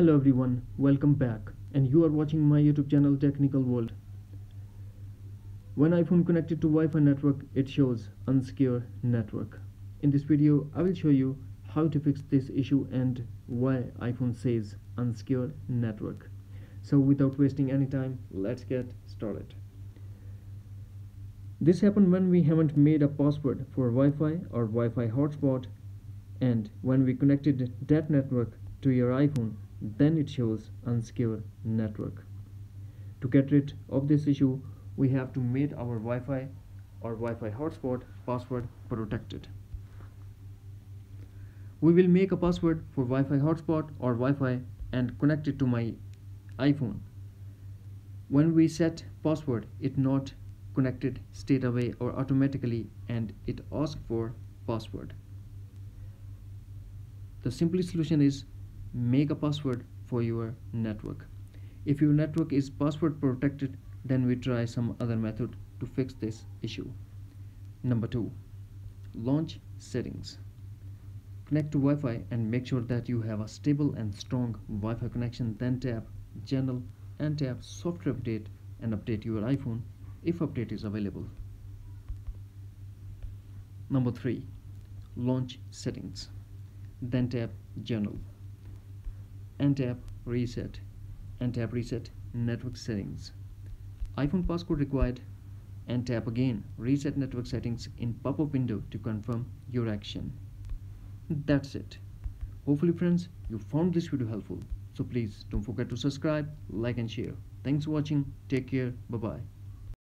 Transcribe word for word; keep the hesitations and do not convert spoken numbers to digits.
Hello everyone, welcome back, and you are watching my YouTube channel Technical World. When iPhone connected to Wi-Fi network, it shows unsecure network. In this video, I will show you how to fix this issue and why iPhone says unsecure network. So without wasting any time, let's get started. This happened when we haven't made a password for Wi-Fi or Wi-Fi hotspot, and when we connected that network to your iPhone, then it shows unsecure network. To get rid of this issue, we have to make our Wi-Fi or Wi-Fi hotspot password protected. We will make a password for Wi-Fi hotspot or Wi-Fi and connect it to my iPhone. When we set password, it not connected straight away or automatically, and it asks for password. The simplest solution is make a password for your network. If your network is password protected, then we try some other method to fix this issue. Number two, launch settings. Connect to Wi-Fi and make sure that you have a stable and strong Wi-Fi connection. Then tap General and tap Software Update and update your iPhone if update is available. Number three, launch settings. Then tap General and tap reset and tap reset network settings, iPhone passcode required, and tap again reset network settings in pop-up window to confirm your action. That's it. Hopefully friends, you found this video helpful, so please don't forget to subscribe, like and share. Thanks for watching. Take care. Bye bye.